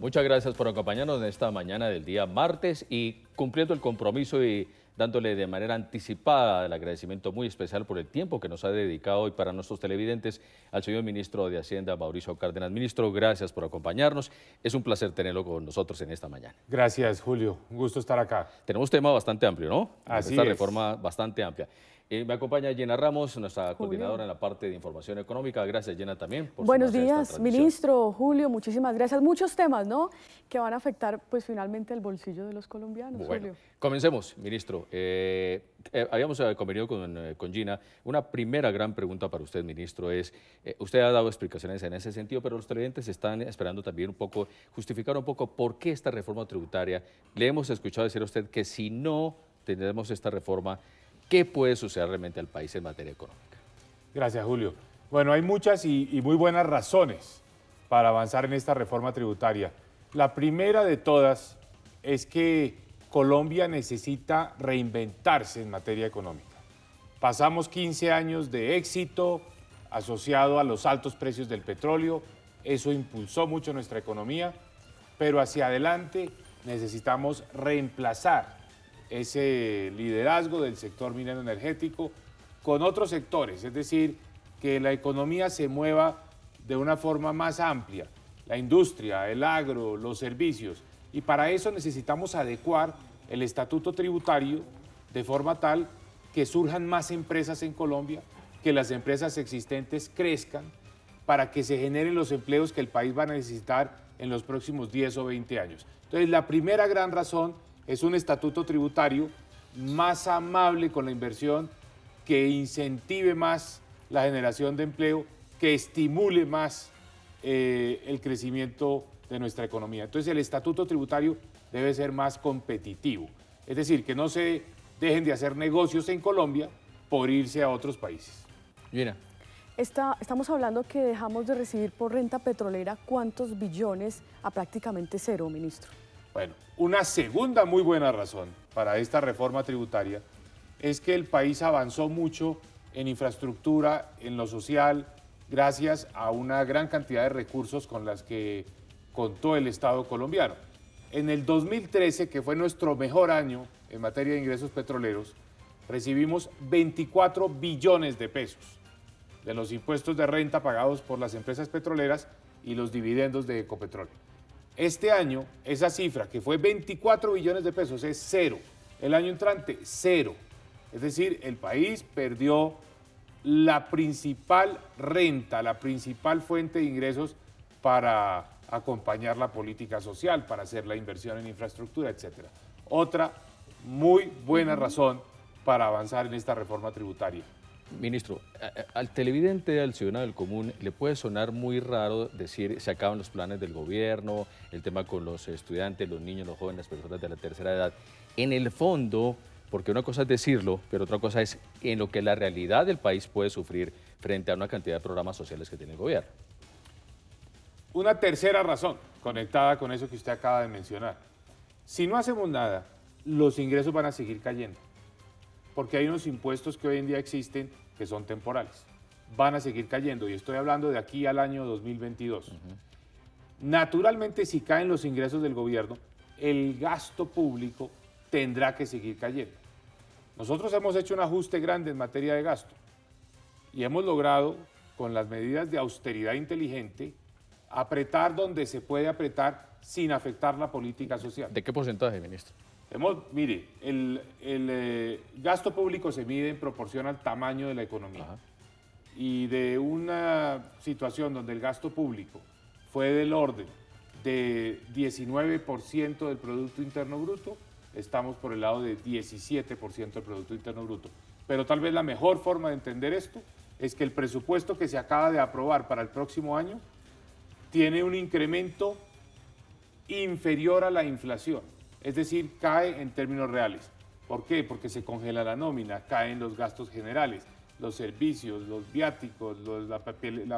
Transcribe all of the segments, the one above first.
Muchas gracias por acompañarnos en esta mañana del día martes y cumpliendo el compromiso y dándole de manera anticipada el agradecimiento muy especial por el tiempo que nos ha dedicado hoy para nuestros televidentes al señor ministro de Hacienda, Mauricio Cárdenas. Ministro, gracias por acompañarnos. Es un placer tenerlo con nosotros en esta mañana. Gracias, Julio. Un gusto estar acá. Tenemos tema bastante amplio, ¿no? Así es. Esta reforma bastante amplia. Me acompaña Gina Ramos, nuestra coordinadora en la parte de información económica. Gracias, Gina, también. Por Buenos días, ministro, Julio, muchísimas gracias. Muchos temas, ¿no?, que van a afectar, pues, finalmente el bolsillo de los colombianos. Bueno, Julio, comencemos, ministro. Habíamos convenido con Gina. Una primera gran pregunta para usted, ministro, es, usted ha dado explicaciones en ese sentido, pero los televidentes están esperando también un poco, justificar un poco por qué esta reforma tributaria. Le hemos escuchado decir a usted que si no tenemos esta reforma, ¿qué puede suceder realmente al país en materia económica? Gracias, Julio. Bueno, hay muchas y muy buenas razones para avanzar en esta reforma tributaria. La primera de todas es que Colombia necesita reinventarse en materia económica. Pasamos 15 años de éxito asociado a los altos precios del petróleo. Eso impulsó mucho nuestra economía, pero hacia adelante necesitamos reemplazar ese liderazgo del sector minero energético con otros sectores, es decir, que la economía se mueva de una forma más amplia, la industria, el agro, los servicios, y para eso necesitamos adecuar el estatuto tributario de forma tal que surjan más empresas en Colombia, que las empresas existentes crezcan, para que se generen los empleos que el país va a necesitar en los próximos 10 o 20 años. Entonces, la primera gran razón es un estatuto tributario más amable con la inversión, que incentive más la generación de empleo, que estimule más el crecimiento de nuestra economía. Entonces, el estatuto tributario debe ser más competitivo. Es decir, que no se dejen de hacer negocios en Colombia por irse a otros países. Gina. Estamos hablando que dejamos de recibir por renta petrolera cuántos billones a prácticamente cero, ministro. Bueno, una segunda muy buena razón para esta reforma tributaria es que el país avanzó mucho en infraestructura, en lo social, gracias a una gran cantidad de recursos con las que contó el Estado colombiano. En el 2013, que fue nuestro mejor año en materia de ingresos petroleros, recibimos 24 billones de pesos de los impuestos de renta pagados por las empresas petroleras y los dividendos de Ecopetrol. Este año, esa cifra, que fue 24 billones de pesos, es cero. El año entrante, cero. Es decir, el país perdió la principal renta, la principal fuente de ingresos para acompañar la política social, para hacer la inversión en infraestructura, etc. Otra muy buena razón para avanzar en esta reforma tributaria. Ministro, al televidente, al ciudadano del común, le puede sonar muy raro decir se acaban los planes del gobierno, el tema con los estudiantes, los niños, los jóvenes, las personas de la tercera edad. En el fondo, porque una cosa es decirlo, pero otra cosa es en lo que la realidad del país puede sufrir frente a una cantidad de programas sociales que tiene el gobierno. Una tercera razón conectada con eso que usted acaba de mencionar. Si no hacemos nada, los ingresos van a seguir cayendo, porque hay unos impuestos que hoy en día existen que son temporales. Van a seguir cayendo, y estoy hablando de aquí al año 2022. Naturalmente, si caen los ingresos del gobierno, el gasto público tendrá que seguir cayendo. Nosotros hemos hecho un ajuste grande en materia de gasto y hemos logrado, con las medidas de austeridad inteligente, apretar donde se puede apretar sin afectar la política social. ¿De qué porcentaje, ministro? Mire, el gasto público se mide en proporción al tamaño de la economía. Y de una situación donde el gasto público fue del orden de 19% del Producto Interno Bruto, estamos por el lado de 17% del Producto Interno Bruto. Pero tal vez la mejor forma de entender esto es que el presupuesto que se acaba de aprobar para el próximo año tiene un incremento inferior a la inflación. Es decir, cae en términos reales. ¿Por qué? Porque se congela la nómina, caen los gastos generales, los servicios, los viáticos, la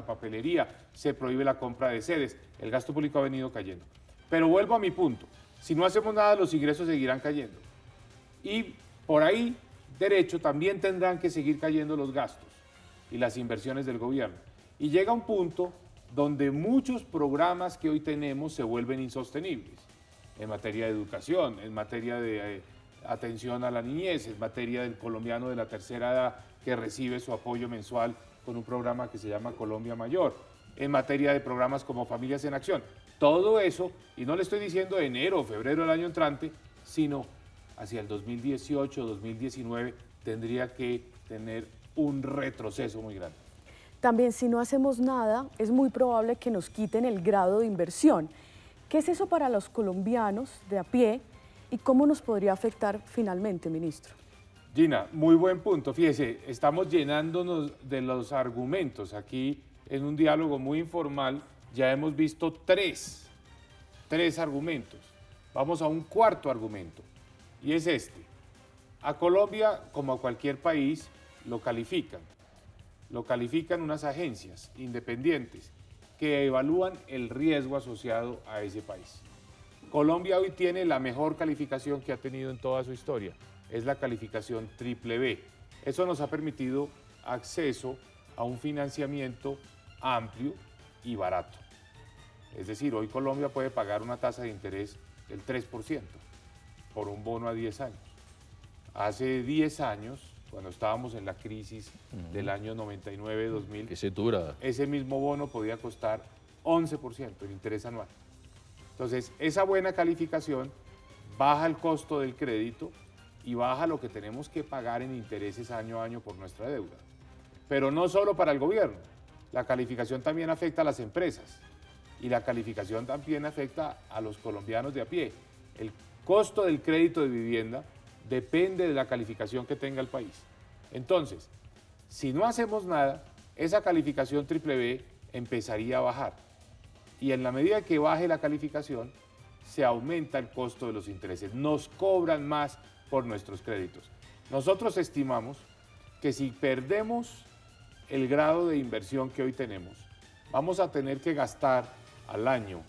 papelería, se prohíbe la compra de sedes, el gasto público ha venido cayendo. Pero vuelvo a mi punto, si no hacemos nada, los ingresos seguirán cayendo. Y por ahí, derecho, también tendrán que seguir cayendo los gastos y las inversiones del gobierno. Y llega un punto donde muchos programas que hoy tenemos se vuelven insostenibles en materia de educación, en materia de atención a la niñez, en materia del colombiano de la tercera edad que recibe su apoyo mensual con un programa que se llama Colombia Mayor, en materia de programas como Familias en Acción. Todo eso, y no le estoy diciendo enero o febrero del año entrante, sino hacia el 2018, 2019, tendría que tener un retroceso muy grande. También, si no hacemos nada, es muy probable que nos quiten el grado de inversión. ¿Qué es eso para los colombianos de a pie y cómo nos podría afectar finalmente, ministro? Gina, muy buen punto. Fíjese, estamos llenándonos de los argumentos. Aquí, en un diálogo muy informal, ya hemos visto tres argumentos. Vamos a un cuarto argumento, y es este. A Colombia, como a cualquier país, lo califican. Lo califican unas agencias independientes que evalúan el riesgo asociado a ese país. Colombia hoy tiene la mejor calificación que ha tenido en toda su historia. Es la calificación BBB. Eso nos ha permitido acceso a un financiamiento amplio y barato. Es decir, hoy Colombia puede pagar una tasa de interés del 3% por un bono a 10 años. Hace 10 años, cuando estábamos en la crisis del año 99-2000, ese mismo bono podía costar 11% el interés anual. Entonces, esa buena calificación baja el costo del crédito y baja lo que tenemos que pagar en intereses año a año por nuestra deuda. Pero no solo para el gobierno, la calificación también afecta a las empresas y la calificación también afecta a los colombianos de a pie. El costo del crédito de vivienda depende de la calificación que tenga el país. Entonces, si no hacemos nada, esa calificación BBB empezaría a bajar. Y en la medida que baje la calificación, se aumenta el costo de los intereses. Nos cobran más por nuestros créditos. Nosotros estimamos que si perdemos el grado de inversión que hoy tenemos, vamos a tener que gastar al año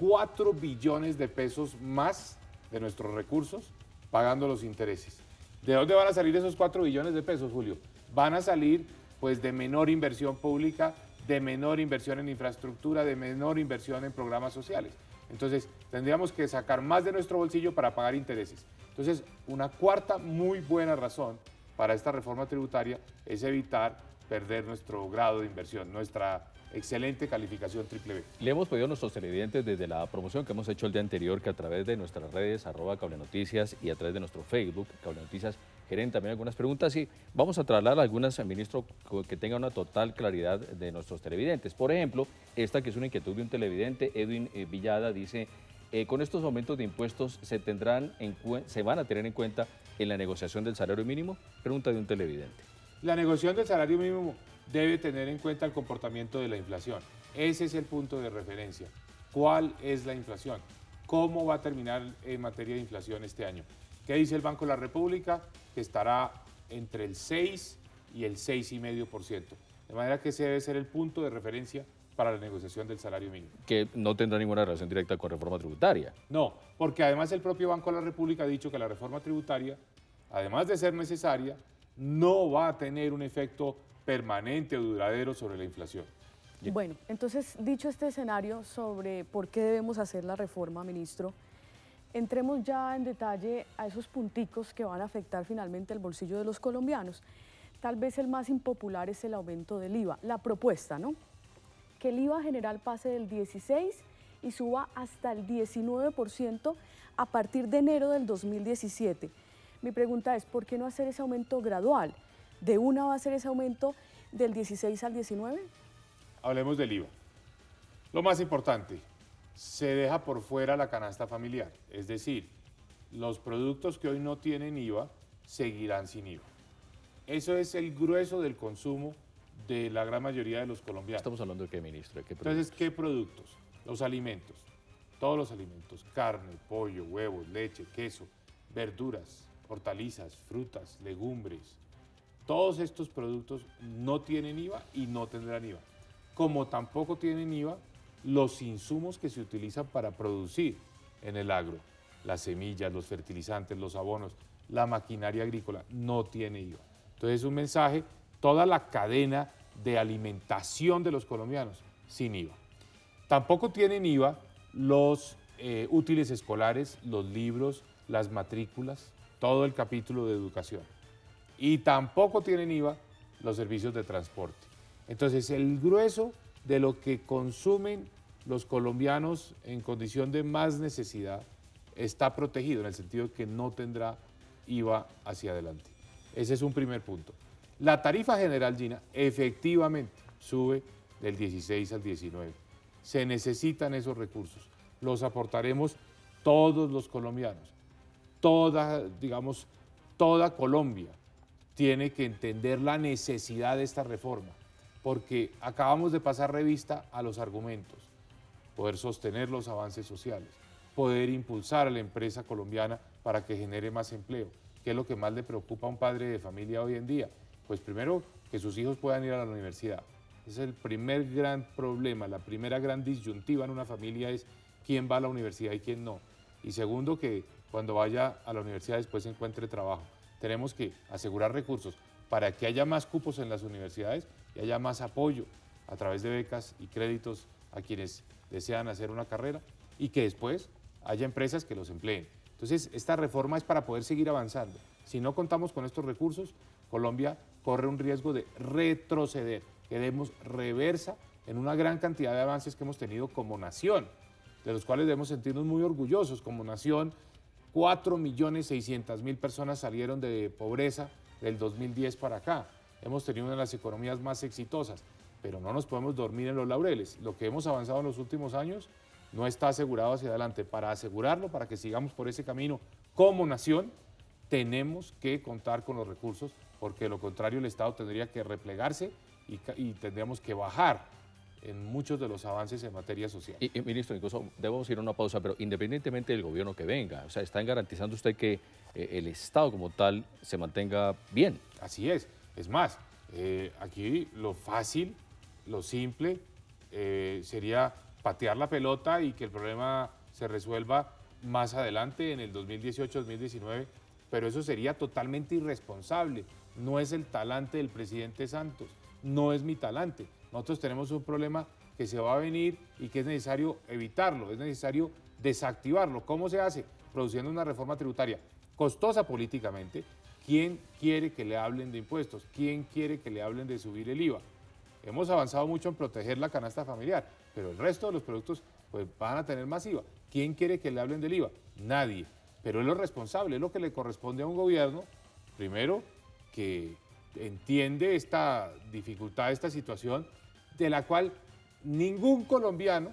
4 billones de pesos más de nuestros recursos pagando los intereses. ¿De dónde van a salir esos 4 billones de pesos, Julio? Van a salir, pues, de menor inversión pública, de menor inversión en infraestructura, de menor inversión en programas sociales. Entonces, tendríamos que sacar más de nuestro bolsillo para pagar intereses. Entonces, una cuarta muy buena razón para esta reforma tributaria es evitar perder nuestro grado de inversión, nuestra excelente calificación BBB. Le hemos pedido a nuestros televidentes desde la promoción que hemos hecho el día anterior que a través de nuestras redes, @Cablenoticias, y a través de nuestro Facebook, Cablenoticias, generen también algunas preguntas y vamos a trasladar algunas, ministro, que tengan una total claridad de nuestros televidentes. Por ejemplo, esta que es una inquietud de un televidente, Edwin Villada, dice: con estos aumentos de impuestos se van a tener en cuenta en la negociación del salario mínimo. Pregunta de un televidente. La negociación del salario mínimo debe tener en cuenta el comportamiento de la inflación. Ese es el punto de referencia. ¿Cuál es la inflación? ¿Cómo va a terminar en materia de inflación este año? ¿Qué dice el Banco de la República? Que estará entre el 6 y el 6,5%. De manera que ese debe ser el punto de referencia para la negociación del salario mínimo. Que no tendrá ninguna relación directa con reforma tributaria. No, porque además el propio Banco de la República ha dicho que la reforma tributaria, además de ser necesaria, no va a tener un efecto permanente o duradero sobre la inflación. Bueno, entonces, dicho este escenario sobre por qué debemos hacer la reforma, ministro, entremos ya en detalle a esos punticos que van a afectar finalmente el bolsillo de los colombianos. Tal vez el más impopular es el aumento del IVA, la propuesta, ¿no? Que el IVA general pase del 16% y suba hasta el 19% a partir de enero del 2017. Mi pregunta es, ¿por qué no hacer ese aumento gradual? ¿De una va a ser ese aumento del 16 al 19? Hablemos del IVA. Lo más importante, se deja por fuera la canasta familiar. Es decir, los productos que hoy no tienen IVA seguirán sin IVA. Eso es el grueso del consumo de la gran mayoría de los colombianos. Estamos hablando de qué, ministro, de qué productos. Entonces, ¿qué productos? Los alimentos. Todos los alimentos. Carne, pollo, huevos, leche, queso, verduras, hortalizas, frutas, legumbres. Todos estos productos no tienen IVA y no tendrán IVA. Como tampoco tienen IVA los insumos que se utilizan para producir en el agro. Las semillas, los fertilizantes, los abonos, la maquinaria agrícola no tiene IVA. Entonces, un mensaje, toda la cadena de alimentación de los colombianos sin IVA. Tampoco tienen IVA los útiles escolares, los libros, las matrículas, todo el capítulo de educación. Y tampoco tienen IVA los servicios de transporte. Entonces, el grueso de lo que consumen los colombianos en condición de más necesidad está protegido, en el sentido que no tendrá IVA hacia adelante. Ese es un primer punto. La tarifa general, Gina, efectivamente sube del 16 al 19. Se necesitan esos recursos. Los aportaremos todos los colombianos. Toda Colombia tiene que entender la necesidad de esta reforma, porque acabamos de pasar revista a los argumentos. Poder sostener los avances sociales, poder impulsar a la empresa colombiana para que genere más empleo. ¿Qué es lo que más le preocupa a un padre de familia hoy en día? Pues primero, que sus hijos puedan ir a la universidad. Ese es el primer gran problema, la primera gran disyuntiva en una familia es quién va a la universidad y quién no. Y segundo, que cuando vaya a la universidad después encuentre trabajo. Tenemos que asegurar recursos para que haya más cupos en las universidades y haya más apoyo a través de becas y créditos a quienes desean hacer una carrera y que después haya empresas que los empleen. Entonces, esta reforma es para poder seguir avanzando. Si no contamos con estos recursos, Colombia corre un riesgo de retroceder. Queremos reversa en una gran cantidad de avances que hemos tenido como nación, de los cuales debemos sentirnos muy orgullosos. Como nación, 4.600.000 personas salieron de pobreza del 2010 para acá. Hemos tenido una de las economías más exitosas, pero no nos podemos dormir en los laureles. Lo que hemos avanzado en los últimos años no está asegurado hacia adelante. Para asegurarlo, para que sigamos por ese camino como nación, tenemos que contar con los recursos, porque de lo contrario el Estado tendría que replegarse y tendríamos que bajar en muchos de los avances en materia social. Y ministro, incluso debemos ir a una pausa, pero independientemente del gobierno que venga, o sea, ¿están garantizando usted que el Estado como tal se mantenga bien? Así es. Es más, aquí lo fácil, lo simple, sería patear la pelota y que el problema se resuelva más adelante, en el 2018-2019, pero eso sería totalmente irresponsable. No es el talante del presidente Santos, no es mi talante. Nosotros tenemos un problema que se va a venir y que es necesario evitarlo, es necesario desactivarlo. ¿Cómo se hace? Produciendo una reforma tributaria costosa políticamente. ¿Quién quiere que le hablen de impuestos? ¿Quién quiere que le hablen de subir el IVA? Hemos avanzado mucho en proteger la canasta familiar, pero el resto de los productos pues, van a tener más IVA. ¿Quién quiere que le hablen del IVA? Nadie. Pero es lo responsable, es lo que le corresponde a un gobierno, primero, que entiende esta dificultad, esta situación, de la cual ningún colombiano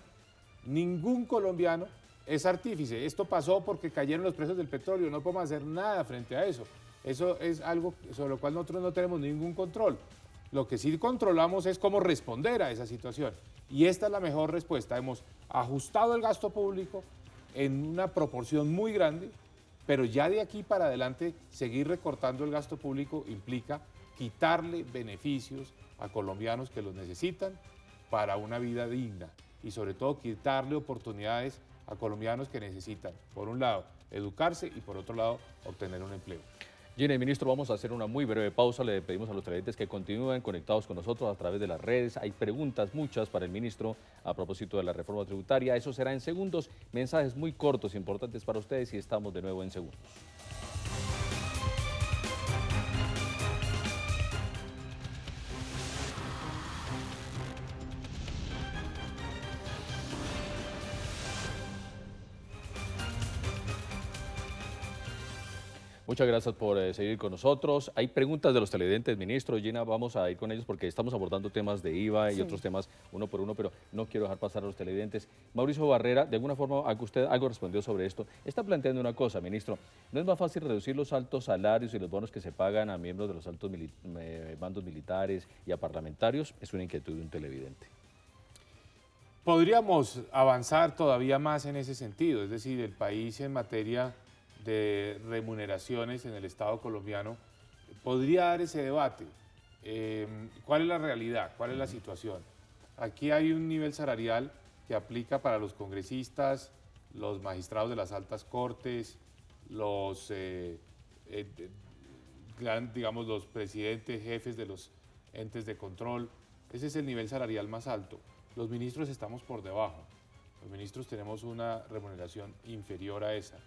es artífice. Esto pasó porque cayeron los precios del petróleo, no podemos hacer nada frente a eso. Eso es algo sobre lo cual nosotros no tenemos ningún control. Lo que sí controlamos es cómo responder a esa situación. Y esta es la mejor respuesta. Hemos ajustado el gasto público en una proporción muy grande, pero ya de aquí para adelante seguir recortando el gasto público implica quitarle beneficios a colombianos que los necesitan para una vida digna y sobre todo quitarle oportunidades a colombianos que necesitan, por un lado, educarse y por otro lado, obtener un empleo. Gina, ministro, vamos a hacer una muy breve pausa. Le pedimos a los televidentes que continúen conectados con nosotros a través de las redes. Hay preguntas muchas para el ministro a propósito de la reforma tributaria. Eso será en segundos. Mensajes muy cortos, importantes para ustedes y estamos de nuevo en segundos. Muchas gracias por seguir con nosotros. Hay preguntas de los televidentes, ministro. Gina, vamos a ir con ellos porque estamos abordando temas de IVA y otros temas uno por uno, pero no quiero dejar pasar a los televidentes. Mauricio Barrera, de alguna forma usted algo respondió sobre esto. Está planteando una cosa, ministro. ¿No es más fácil reducir los altos salarios y los bonos que se pagan a miembros de los altos mandos militares y a parlamentarios? Es una inquietud de un televidente. Podríamos avanzar todavía más en ese sentido. Es decir, el país en materia de remuneraciones en el Estado colombiano, podría dar ese debate. ¿Cuál es la realidad? ¿Cuál es la situación? Aquí hay un nivel salarial que aplica para los congresistas, los magistrados de las altas cortes, los, digamos, los presidentes, jefes de los entes de control. Ese es el nivel salarial más alto. Los ministros estamos por debajo. Los ministros tenemos una remuneración inferior a esa.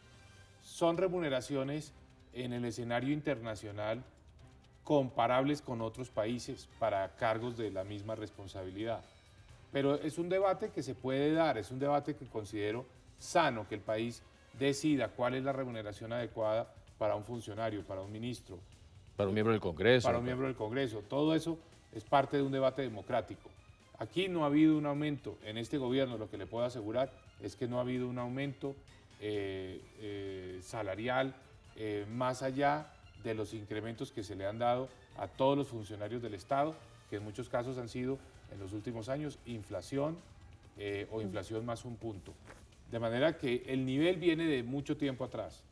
Son remuneraciones en el escenario internacional comparables con otros países para cargos de la misma responsabilidad. Pero es un debate que se puede dar, es un debate que considero sano, que el país decida cuál es la remuneración adecuada para un funcionario, para un ministro. Para un miembro del Congreso. Para un miembro del Congreso. Todo eso es parte de un debate democrático. Aquí no ha habido un aumento. En este gobierno lo que le puedo asegurar es que no ha habido un aumento salarial más allá de los incrementos que se le han dado a todos los funcionarios del Estado, que en muchos casos han sido, en los últimos años, inflación o inflación más un punto. De manera que el nivel viene de mucho tiempo atrás.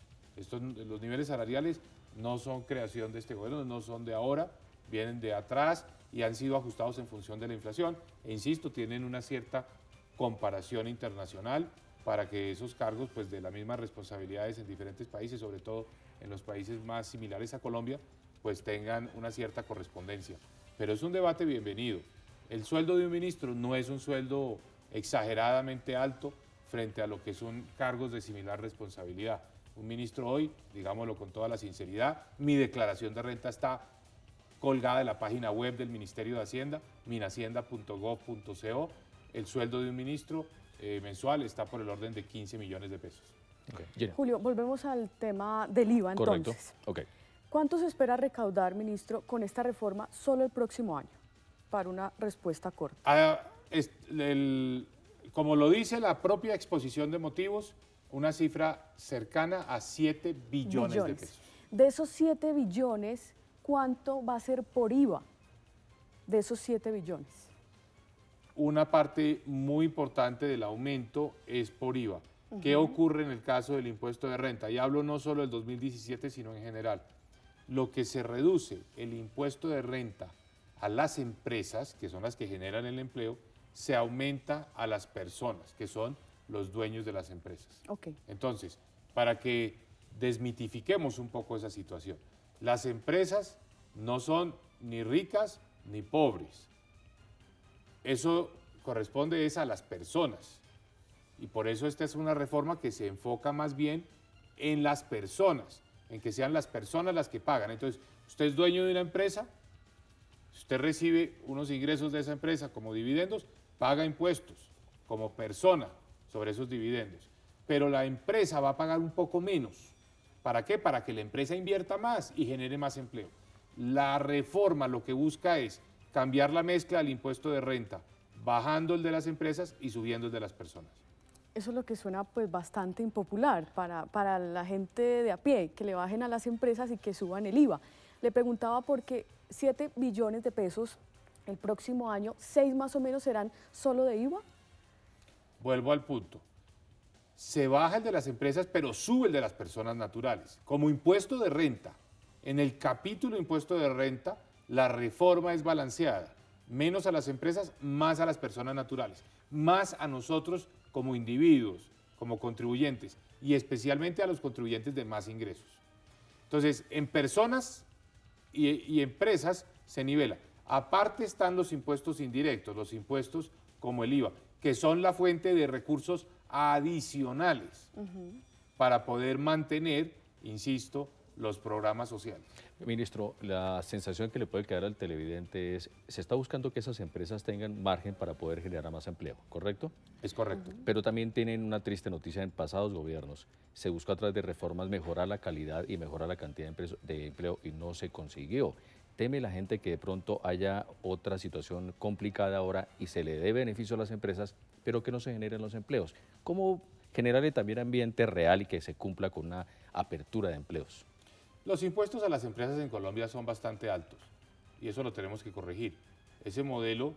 Los niveles salariales no son creación de este gobierno, no son de ahora, vienen de atrás y han sido ajustados en función de la inflación. E insisto, tienen una cierta comparación internacional para que esos cargos, pues, de las mismas responsabilidades en diferentes países, sobre todo en los países más similares a Colombia, pues tengan una cierta correspondencia. Pero es un debate bienvenido. El sueldo de un ministro no es un sueldo exageradamente alto frente a lo que son cargos de similar responsabilidad. Un ministro hoy, digámoslo con toda la sinceridad, mi declaración de renta está colgada en la página web del Ministerio de Hacienda, minhacienda.gov.co. El sueldo de un ministro mensual está por el orden de 15 millones de pesos. Okay. Julio, volvemos al tema del IVA entonces. Correcto. Okay. ¿Cuánto se espera recaudar, ministro, con esta reforma solo el próximo año? Para una respuesta corta. Como lo dice la propia exposición de motivos, una cifra cercana a 7 billones de pesos. De esos 7 billones, ¿cuánto va a ser por IVA? De esos 7 billones. Una parte muy importante del aumento es por IVA. ¿Qué ocurre en el caso del impuesto de renta? Y hablo no solo del 2017, sino en general. Lo que se reduce el impuesto de renta a las empresas, que son las que generan el empleo, se aumenta a las personas, que son los dueños de las empresas. Okay. Entonces, para que desmitifiquemos un poco esa situación, las empresas no son ni ricas ni pobres. Eso corresponde a las personas. Y por eso esta es una reforma que se enfoca más bien en las personas, en que sean las personas las que pagan. Entonces, usted es dueño de una empresa, si usted recibe unos ingresos de esa empresa como dividendos, paga impuestos como persona sobre esos dividendos. Pero la empresa va a pagar un poco menos. ¿Para qué? Para que la empresa invierta más y genere más empleo. La reforma lo que busca es cambiar la mezcla del impuesto de renta, bajando el de las empresas y subiendo el de las personas. Eso es lo que suena, pues, bastante impopular para la gente de a pie, que le bajen a las empresas y que suban el IVA. Le preguntaba porque 7 billones de pesos el próximo año, 6 más o menos serán solo de IVA. Vuelvo al punto. Se baja el de las empresas, pero sube el de las personas naturales. Como impuesto de renta, en el capítulo impuesto de renta, la reforma es balanceada. Menos a las empresas, más a las personas naturales. Más a nosotros como individuos, como contribuyentes, y especialmente a los contribuyentes de más ingresos. Entonces, en personas y empresas se nivela. Aparte están los impuestos indirectos, los impuestos como el IVA, que son la fuente de recursos adicionales para poder mantener, insisto, los programas sociales. Ministro, la sensación que le puede quedar al televidente es, se está buscando que esas empresas tengan margen para poder generar más empleo, ¿correcto? Es correcto. Pero también tienen una triste noticia en pasados gobiernos. Se buscó a través de reformas mejorar la calidad y mejorar la cantidad de empleo y no se consiguió. ¿Teme la gente que de pronto haya otra situación complicada ahora y se le dé beneficio a las empresas, pero que no se generen los empleos? ¿Cómo generarle también ambiente real y que se cumpla con una apertura de empleos? Los impuestos a las empresas en Colombia son bastante altos y eso lo tenemos que corregir. Ese modelo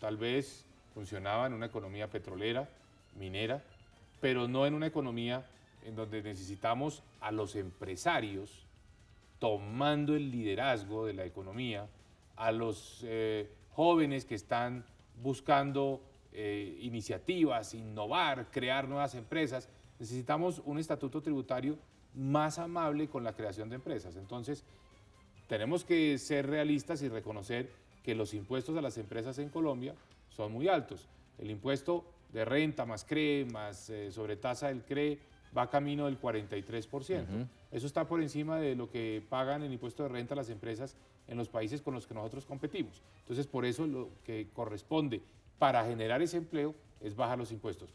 tal vez funcionaba en una economía petrolera, minera, pero no en una economía en donde necesitamos a los empresarios tomando el liderazgo de la economía, a los jóvenes que están buscando iniciativas, innovar, crear nuevas empresas. Necesitamos un estatuto tributario más amable con la creación de empresas. Entonces, tenemos que ser realistas y reconocer que los impuestos a las empresas en Colombia son muy altos. El impuesto de renta más CRE, más sobretasa del CRE, va camino del 43%. Eso está por encima de lo que pagan el impuesto de renta las empresas en los países con los que nosotros competimos. Entonces, por eso lo que corresponde para generar ese empleo es bajar los impuestos.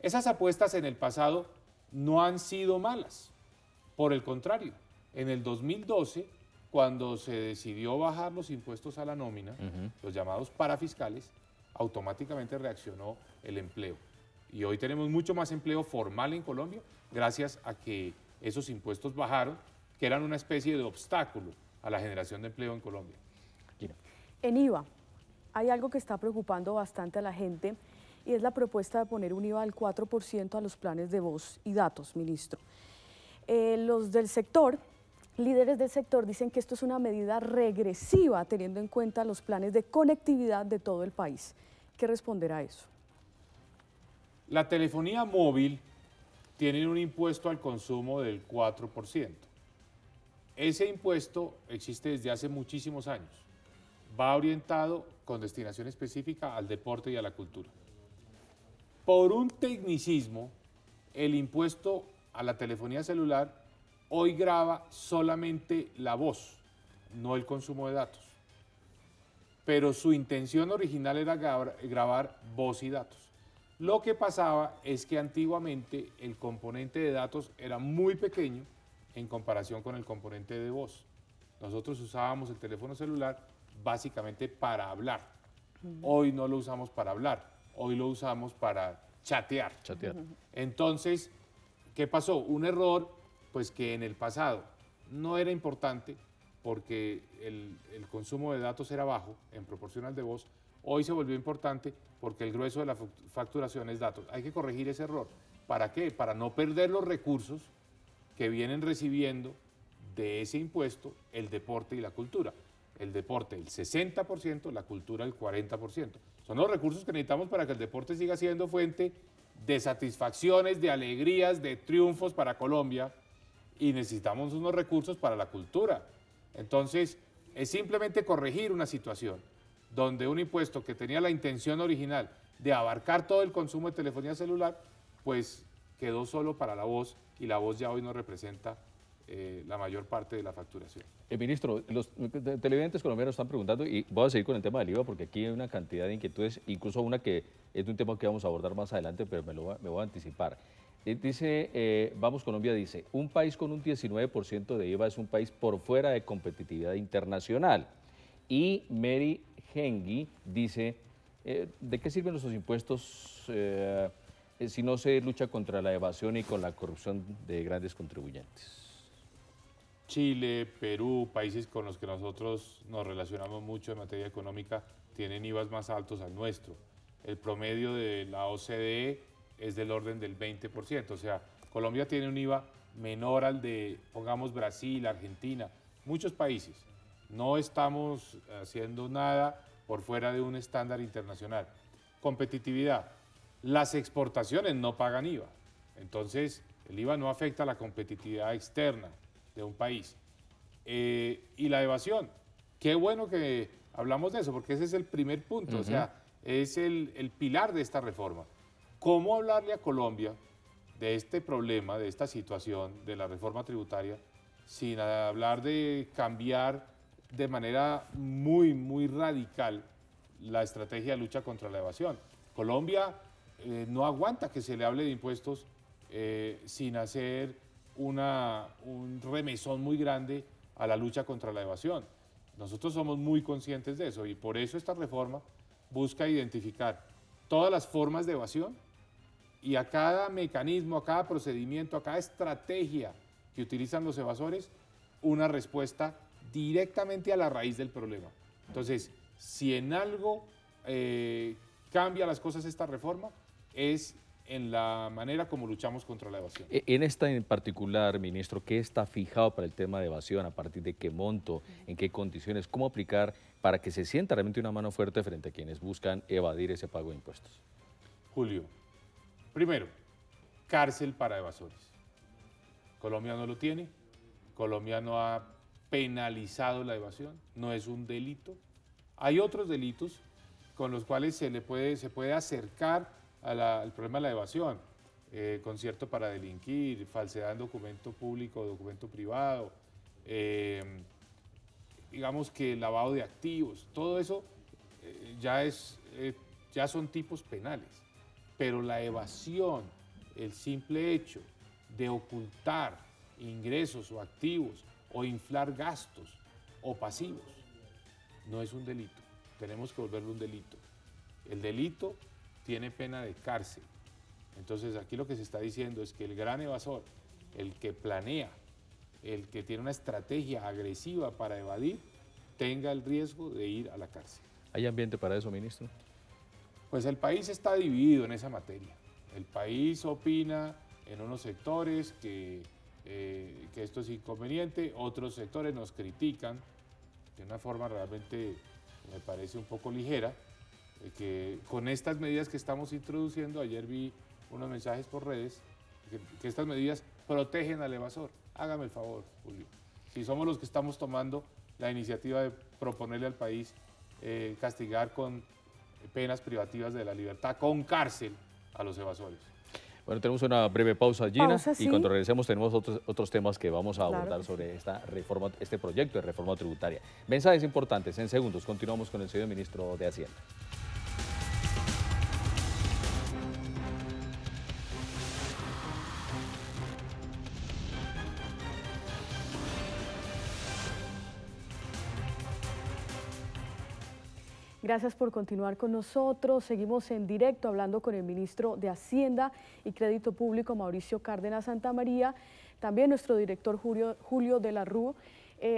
Esas apuestas en el pasado no han sido malas. Por el contrario, en el 2012, cuando se decidió bajar los impuestos a la nómina, los llamados parafiscales, automáticamente reaccionó el empleo. Y hoy tenemos mucho más empleo formal en Colombia gracias a que esos impuestos bajaron, que eran una especie de obstáculo a la generación de empleo en Colombia. Gina. En IVA hay algo que está preocupando bastante a la gente y es la propuesta de poner un IVA del 4% a los planes de voz y datos, ministro. Los del sector, líderes del sector, dicen que esto es una medida regresiva teniendo en cuenta los planes de conectividad de todo el país. ¿Qué responder a eso? La telefonía móvil tiene un impuesto al consumo del 4%. Ese impuesto existe desde hace muchísimos años. Va orientado con destinación específica al deporte y a la cultura. Por un tecnicismo, el impuesto a la telefonía celular hoy grava solamente la voz, no el consumo de datos. Pero su intención original era gravar voz y datos. Lo que pasaba es que antiguamente el componente de datos era muy pequeño en comparación con el componente de voz. Nosotros usábamos el teléfono celular básicamente para hablar. Hoy no lo usamos para hablar, hoy lo usamos para chatear. Entonces, ¿qué pasó? Un error, pues que en el pasado no era importante porque el consumo de datos era bajo en proporción al de voz. Hoy se volvió importante porque el grueso de la facturación es datos. Hay que corregir ese error. ¿Para qué? Para no perder los recursos que vienen recibiendo de ese impuesto el deporte y la cultura. El deporte el 60%, la cultura el 40%. Son los recursos que necesitamos para que el deporte siga siendo fuente de satisfacciones, de alegrías, de triunfos para Colombia. Y necesitamos unos recursos para la cultura. Entonces, es simplemente corregir una situación donde un impuesto que tenía la intención original de abarcar todo el consumo de telefonía celular, pues quedó solo para la voz y la voz ya hoy no representa la mayor parte de la facturación. Ministro, los televidentes colombianos están preguntando, y voy a seguir con el tema del IVA porque aquí hay una cantidad de inquietudes, incluso una que es de un tema que vamos a abordar más adelante, pero me voy a anticipar. Dice, Vamos Colombia dice, un país con un 19% de IVA es un país por fuera de competitividad internacional. Y Mary Hengi dice, ¿de qué sirven nuestros impuestos si no se lucha contra la evasión y con la corrupción de grandes contribuyentes? Chile, Perú, países con los que nosotros nos relacionamos mucho en materia económica, tienen IVAs más altos al nuestro. El promedio de la OCDE es del orden del 20%, o sea, Colombia tiene un IVA menor al de, pongamos, Brasil, Argentina, muchos países. No estamos haciendo nada por fuera de un estándar internacional. Competitividad. Las exportaciones no pagan IVA. Entonces, el IVA no afecta a la competitividad externa de un país. Y la evasión. Qué bueno que hablamos de eso, porque ese es el primer punto. O sea, es el pilar de esta reforma. ¿Cómo hablarle a Colombia de este problema, de esta situación, de la reforma tributaria, sin hablar de cambiar de manera muy, muy radical la estrategia de lucha contra la evasión? Colombia no aguanta que se le hable de impuestos sin hacer un remesón muy grande a la lucha contra la evasión. Nosotros somos muy conscientes de eso y por eso esta reforma busca identificar todas las formas de evasión y a cada mecanismo, a cada procedimiento, a cada estrategia que utilizan los evasores, una respuesta directamente a la raíz del problema. Entonces, si en algo cambia las cosas esta reforma, es en la manera como luchamos contra la evasión. En esta en particular, ministro, ¿qué está fijado para el tema de evasión? ¿A partir de qué monto? ¿En qué condiciones? ¿Cómo aplicar para que se sienta realmente una mano fuerte frente a quienes buscan evadir ese pago de impuestos? Julio, primero, cárcel para evasores. Colombia no lo tiene, Colombia no ha penalizado la evasión, no es un delito. Hay otros delitos con los cuales se puede acercar al problema de la evasión. Concierto para delinquir, falsedad en documento público, documento privado, digamos que lavado de activos, todo eso ya son tipos penales. Pero la evasión, el simple hecho de ocultar ingresos o activos o inflar gastos o pasivos, no es un delito. Tenemos que volverlo un delito. El delito tiene pena de cárcel. Entonces, aquí lo que se está diciendo es que el gran evasor, el que planea, el que tiene una estrategia agresiva para evadir, tenga el riesgo de ir a la cárcel. ¿Hay ambiente para eso, ministro? Pues el país está dividido en esa materia. El país opina en unos sectores que esto es inconveniente, otros sectores nos critican de una forma realmente, me parece, un poco ligera, que con estas medidas que estamos introduciendo, ayer vi unos mensajes por redes, que estas medidas protegen al evasor. Hágame el favor, Julio. Si somos los que estamos tomando la iniciativa de proponerle al país castigar con penas privativas de la libertad, con cárcel a los evasores. Bueno, tenemos una breve pausa, Gina, ¿sí? Y cuando regresemos tenemos otros temas que vamos a abordar sobre esta reforma, este proyecto de reforma tributaria. Mensajes importantes en segundos. Continuamos con el señor ministro de Hacienda. Gracias por continuar con nosotros. Seguimos en directo hablando con el ministro de Hacienda y Crédito Público, Mauricio Cárdenas Santamaría, también nuestro director Julio de la Rúa,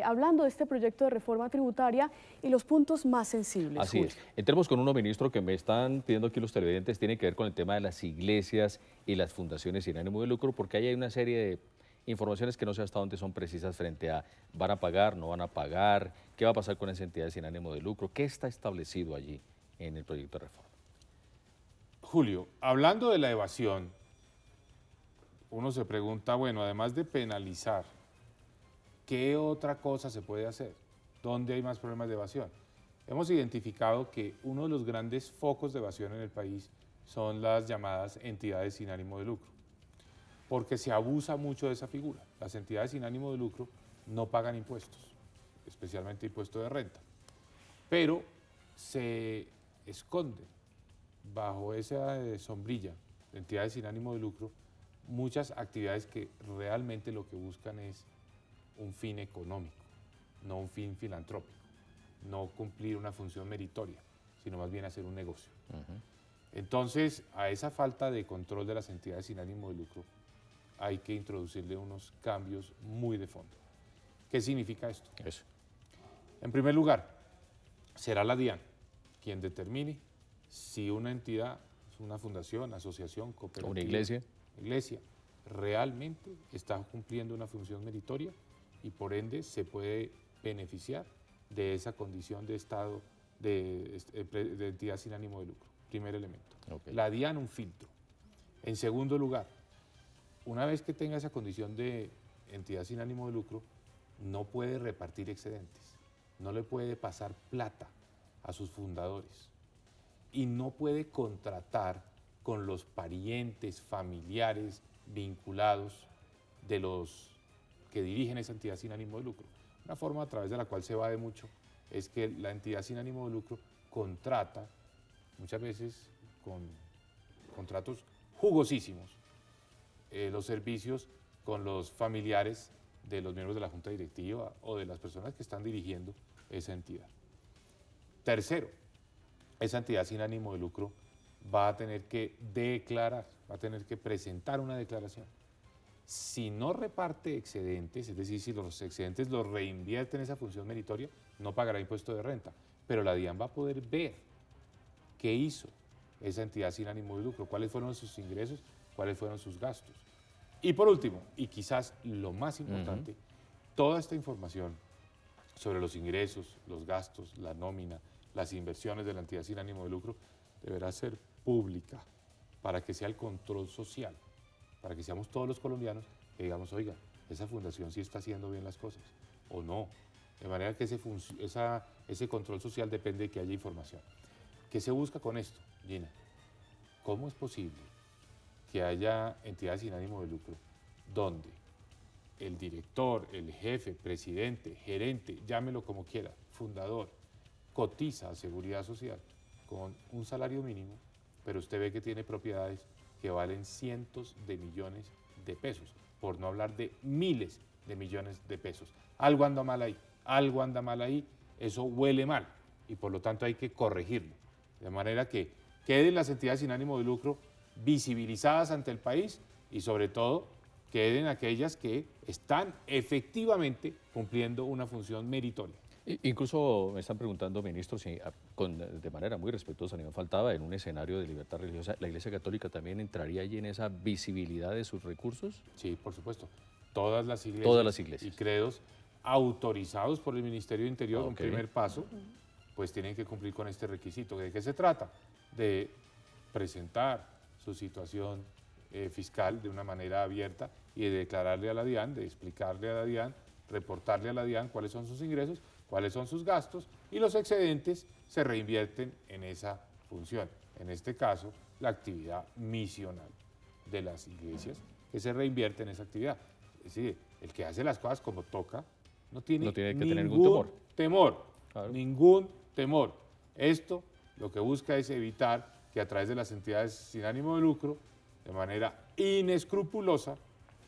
hablando de este proyecto de reforma tributaria y los puntos más sensibles. Así es. Entremos con uno, ministro, que me están pidiendo aquí los televidentes, tiene que ver con el tema de las iglesias y las fundaciones sin ánimo de lucro, porque ahí hay una serie de informaciones que no sé hasta dónde son precisas frente a van a pagar, no van a pagar, qué va a pasar con las entidades sin ánimo de lucro, qué está establecido allí en el proyecto de reforma. Julio, hablando de la evasión, uno se pregunta, bueno, además de penalizar, ¿qué otra cosa se puede hacer? ¿Dónde hay más problemas de evasión? Hemos identificado que uno de los grandes focos de evasión en el país son las llamadas entidades sin ánimo de lucro, porque se abusa mucho de esa figura. Las entidades sin ánimo de lucro no pagan impuestos, especialmente impuestos de renta, pero se esconden bajo esa sombrilla de entidades sin ánimo de lucro muchas actividades que realmente lo que buscan es un fin económico, no un fin filantrópico, no cumplir una función meritoria, sino más bien hacer un negocio. Entonces, a esa falta de control de las entidades sin ánimo de lucro, hay que introducirle unos cambios muy de fondo. ¿Qué significa esto? Eso. En primer lugar, será la DIAN quien determine si una entidad, una fundación, asociación, cooperativa, una iglesia realmente está cumpliendo una función meritoria y por ende se puede beneficiar de esa condición de estado de entidad sin ánimo de lucro. Primer elemento. Okay. La DIAN, un filtro. En segundo lugar, una vez que tenga esa condición de entidad sin ánimo de lucro, no puede repartir excedentes, no le puede pasar plata a sus fundadores y no puede contratar con los parientes, familiares, vinculados de los que dirigen esa entidad sin ánimo de lucro. Una forma a través de la cual se evade mucho es que la entidad sin ánimo de lucro contrata, muchas veces con contratos jugosísimos, los servicios con los familiares de los miembros de la junta directiva o de las personas que están dirigiendo esa entidad. Tercero, esa entidad sin ánimo de lucro va a tener que declarar, va a tener que presentar una declaración. Si no reparte excedentes, es decir, si los excedentes los reinvierte en esa función meritoria, no pagará impuesto de renta, pero la DIAN va a poder ver qué hizo esa entidad sin ánimo de lucro, cuáles fueron sus ingresos, cuáles fueron sus gastos. Y por último, y quizás lo más importante, toda esta información sobre los ingresos, los gastos, la nómina, las inversiones de la entidad sin ánimo de lucro, deberá ser pública para que sea el control social, para que seamos todos los colombianos que digamos, oiga, esa fundación sí está haciendo bien las cosas, o no. De manera que ese control social depende de que haya información. ¿Qué se busca con esto, Gina? ¿Cómo es posible que haya entidades sin ánimo de lucro donde el director, el jefe, presidente, gerente, llámelo como quiera, fundador, cotiza a seguridad social con un salario mínimo, pero usted ve que tiene propiedades que valen cientos de millones de pesos, por no hablar de miles de millones de pesos? Algo anda mal ahí, algo anda mal ahí, eso huele mal y por lo tanto hay que corregirlo, de manera que queden las entidades sin ánimo de lucro visibilizadas ante el país y sobre todo queden aquellas que están efectivamente cumpliendo una función meritoria. Incluso me están preguntando, ministro, si de manera muy respetuosa, ni me faltaba, en un escenario de libertad religiosa, ¿la Iglesia Católica también entraría allí en esa visibilidad de sus recursos? Sí, por supuesto. Todas las iglesias y credos autorizados por el Ministerio de Interior, okay, un primer paso, pues tienen que cumplir con este requisito. ¿De qué se trata? De presentar su situación fiscal de una manera abierta y de declararle a la DIAN, de explicarle a la DIAN, reportarle a la DIAN cuáles son sus ingresos, cuáles son sus gastos, y los excedentes se reinvierten en esa función. En este caso, la actividad misional de las iglesias, que se reinvierte en esa actividad. Es decir, el que hace las cosas como toca no tiene ningún temor. Claro. Ningún temor. Esto lo que busca es evitar que a través de las entidades sin ánimo de lucro, de manera inescrupulosa,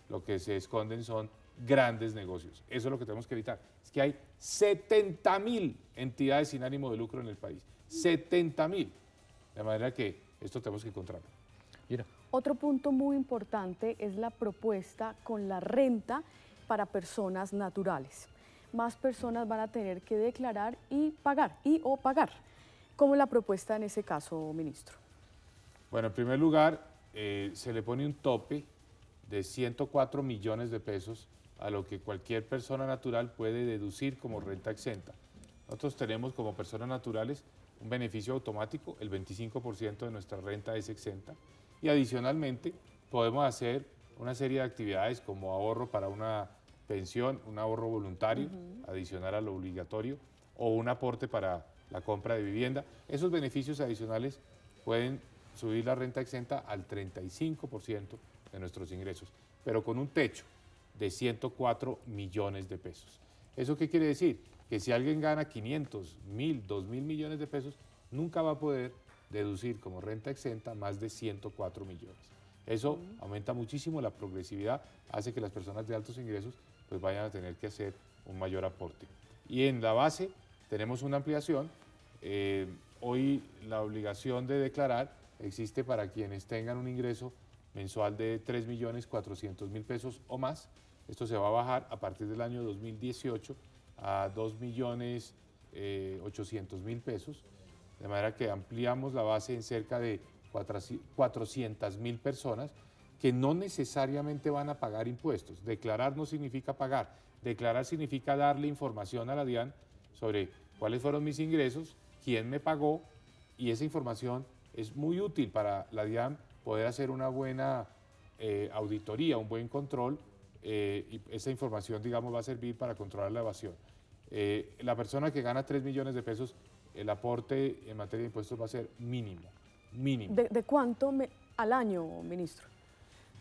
lo que se esconden son grandes negocios. Eso es lo que tenemos que evitar. Es que hay 70.000 entidades sin ánimo de lucro en el país. 70.000. De manera que esto tenemos que encontrarlo. Mira. Otro punto muy importante es la propuesta con la renta para personas naturales. Más personas van a tener que declarar y pagar, o pagar. ¿Cómo la propuesta en ese caso, ministro? Bueno, en primer lugar, se le pone un tope de 104 millones de pesos a lo que cualquier persona natural puede deducir como renta exenta. Nosotros tenemos como personas naturales un beneficio automático, el 25% de nuestra renta es exenta, y adicionalmente podemos hacer una serie de actividades como ahorro para una pensión, un ahorro voluntario, adicional a lo obligatorio, o un aporte para la compra de vivienda. Esos beneficios adicionales pueden subir la renta exenta al 35% de nuestros ingresos, pero con un techo de 104 millones de pesos. ¿Eso qué quiere decir? Que si alguien gana 500, 1.000, 2.000 millones de pesos, nunca va a poder deducir como renta exenta más de 104 millones. Eso aumenta muchísimo la progresividad, hace que las personas de altos ingresos pues vayan a tener que hacer un mayor aporte. Y en la base tenemos una ampliación. Hoy la obligación de declarar existe para quienes tengan un ingreso mensual de 3.400.000 pesos o más. Esto se va a bajar a partir del año 2018 a 2.800.000 pesos, de manera que ampliamos la base en cerca de 400.000 personas que no necesariamente van a pagar impuestos. Declarar no significa pagar, declarar significa darle información a la DIAN sobre cuáles fueron mis ingresos, quién me pagó, y esa información es muy útil para la DIAN poder hacer una buena auditoría, un buen control, y esa información, digamos, va a servir para controlar la evasión. La persona que gana 3 millones de pesos, el aporte en materia de impuestos va a ser mínimo, mínimo. ¿De cuánto al año, ministro?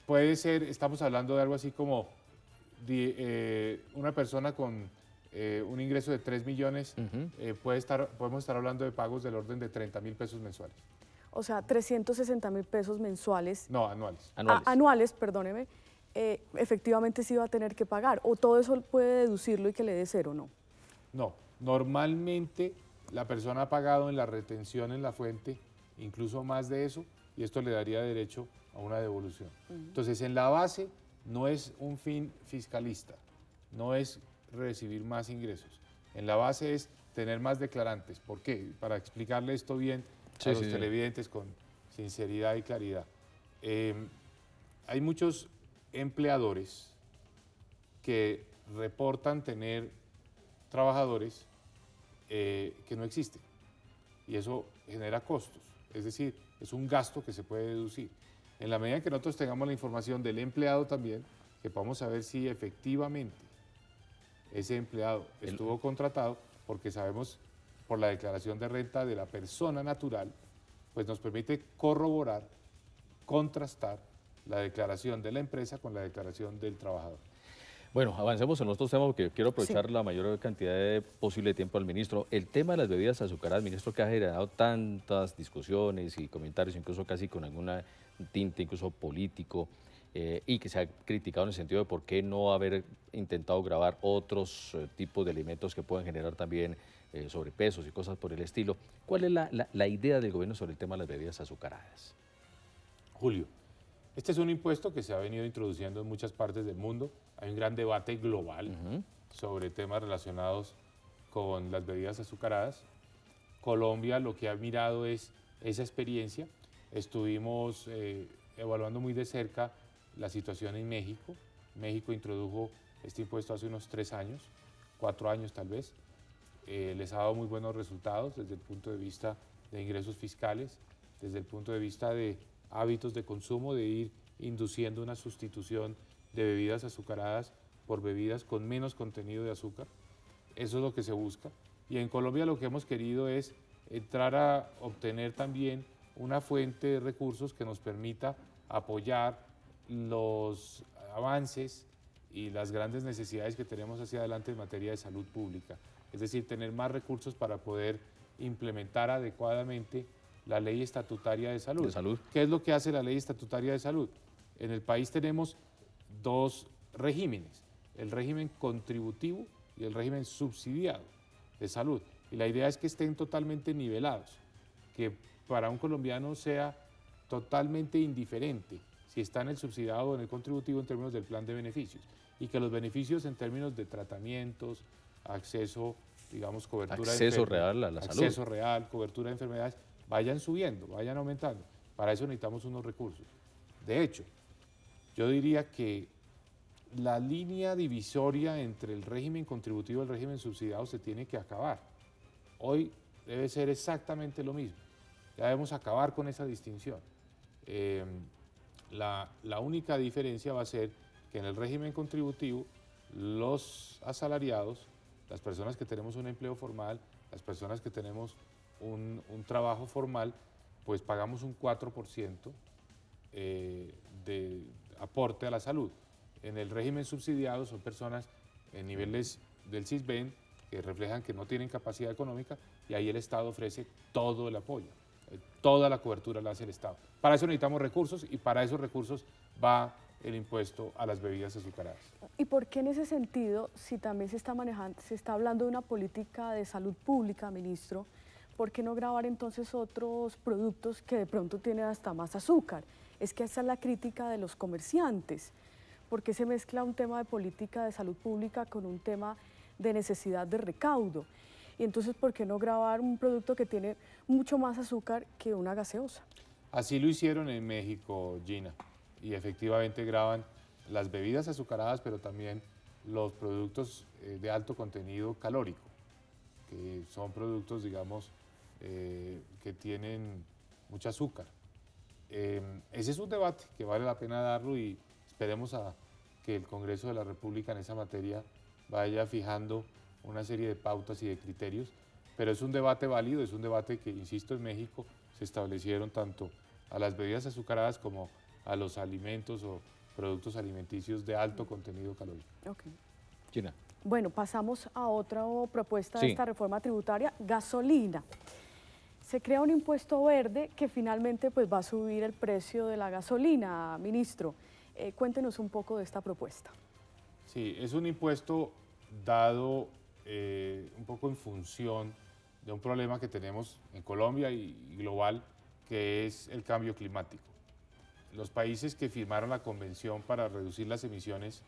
Puede ser, estamos hablando de algo así como una persona con un ingreso de 3 millones, podemos estar hablando de pagos del orden de 30.000 pesos mensuales. O sea, 360.000 pesos mensuales. No, anuales. Anuales, perdóneme. Efectivamente sí va a tener que pagar. ¿O todo eso puede deducirlo y que le dé cero, no? No. Normalmente la persona ha pagado en la retención en la fuente incluso más de eso y esto le daría derecho a una devolución. Entonces, en la base no es un fin fiscalista, no es recibir más ingresos. En la base es tener más declarantes. ¿Por qué? Para explicarle esto bien a los televidentes con sinceridad y claridad. Hay muchos empleadores que reportan tener trabajadores que no existen y eso genera costos, es decir, es un gasto que se puede deducir. En la medida en que nosotros tengamos la información del empleado también, que podamos saber si efectivamente ese empleado estuvo contratado, porque sabemos por la declaración de renta de la persona natural, pues nos permite corroborar, contrastar la declaración de la empresa con la declaración del trabajador. Bueno, avancemos en otros temas porque quiero aprovechar la mayor cantidad de posible tiempo al ministro. El tema de las bebidas azucaradas, ministro, que ha generado tantas discusiones y comentarios, incluso casi con alguna tinte, incluso político, y que se ha criticado en el sentido de por qué no haber intentado grabar otros tipos de alimentos que puedan generar también sobrepesos y cosas por el estilo. ¿Cuál es la idea del gobierno sobre el tema de las bebidas azucaradas? Julio, este es un impuesto que se ha venido introduciendo en muchas partes del mundo. Hay un gran debate global sobre temas relacionados con las bebidas azucaradas. Colombia lo que ha mirado es esa experiencia. Estuvimos evaluando muy de cerca la situación en México. México introdujo este impuesto hace unos 4 años tal vez. Les ha dado muy buenos resultados desde el punto de vista de ingresos fiscales, desde el punto de vista de hábitos de consumo, de ir induciendo una sustitución de bebidas azucaradas por bebidas con menos contenido de azúcar. Eso es lo que se busca. Y en Colombia lo que hemos querido es entrar a obtener también una fuente de recursos que nos permita apoyar los avances y las grandes necesidades que tenemos hacia adelante en materia de salud pública. Es decir, tener más recursos para poder implementar adecuadamente la ley estatutaria de salud. ¿Qué es lo que hace la ley estatutaria de salud? En el país tenemos dos regímenes, el régimen contributivo y el régimen subsidiado de salud. Y la idea es que estén totalmente nivelados, que para un colombiano sea totalmente indiferente si está en el subsidiado o en el contributivo en términos del plan de beneficios, y que los beneficios en términos de tratamientos, acceso, digamos, cobertura... Acceso real a la salud. Acceso real, cobertura de enfermedades, vayan subiendo, vayan aumentando. Para eso necesitamos unos recursos. De hecho, yo diría que la línea divisoria entre el régimen contributivo y el régimen subsidiado se tiene que acabar. Hoy debe ser exactamente lo mismo. Ya debemos acabar con esa distinción. La única diferencia va a ser que en el régimen contributivo los asalariados, las personas que tenemos un empleo formal, las personas que tenemos un trabajo formal, pues pagamos un 4% de aporte a la salud. En el régimen subsidiado son personas en niveles del Sisbén que reflejan que no tienen capacidad económica, y ahí el Estado ofrece todo el apoyo, toda la cobertura la hace el Estado. Para eso necesitamos recursos, y para esos recursos va el impuesto a las bebidas azucaradas. ¿Y por qué en ese sentido, si también se está hablando de una política de salud pública, ministro, por qué no grabar entonces otros productos que de pronto tienen hasta más azúcar? Es que esa es la crítica de los comerciantes, porque se mezcla un tema de política de salud pública con un tema de necesidad de recaudo. Y entonces, ¿por qué no grabar un producto que tiene mucho más azúcar que una gaseosa? Así lo hicieron en México, Gina, y efectivamente graban las bebidas azucaradas, pero también los productos de alto contenido calórico, que son productos, digamos, que tienen mucho azúcar. Ese es un debate que vale la pena darlo, y esperemos a que el Congreso de la República en esa materia vaya fijando una serie de pautas y de criterios, pero es un debate válido, es un debate que, insisto, en México se establecieron tanto a las bebidas azucaradas como a los alimentos o productos alimenticios de alto contenido calórico. Okay. Gina. Bueno, pasamos a otra propuesta de esta reforma tributaria, gasolina. Se crea un impuesto verde que finalmente pues va a subir el precio de la gasolina, ministro. Cuéntenos un poco de esta propuesta. Sí, es un impuesto dado un poco en función de un problema que tenemos en Colombia y global, que es el cambio climático. Los países que firmaron la Convención para reducir las emisiones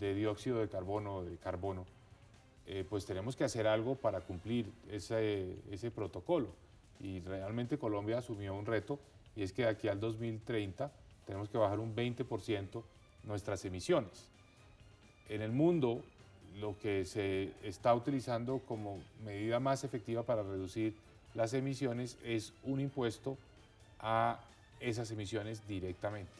de dióxido de carbono, pues tenemos que hacer algo para cumplir ese protocolo. Y realmente Colombia asumió un reto, y es que de aquí al 2030 tenemos que bajar un 20% nuestras emisiones. En el mundo, lo que se está utilizando como medida más efectiva para reducir las emisiones es un impuesto a esas emisiones directamente.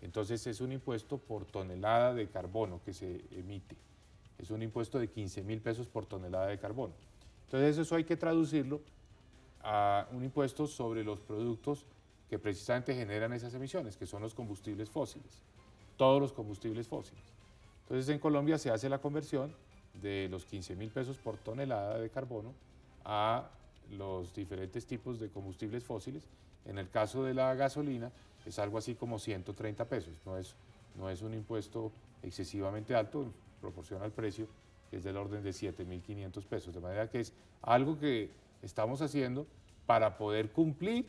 Entonces es un impuesto por tonelada de carbono que se emite. Es un impuesto de 15.000 pesos por tonelada de carbono. Entonces eso hay que traducirlo a un impuesto sobre los productos que precisamente generan esas emisiones, que son los combustibles fósiles, todos los combustibles fósiles. Entonces en Colombia se hace la conversión de los 15.000 pesos por tonelada de carbono a los diferentes tipos de combustibles fósiles. En el caso de la gasolina es algo así como 130 pesos, no es un impuesto excesivamente alto, en proporción al precio, que es del orden de 7.500 pesos, de manera que es algo que estamos haciendo para poder cumplir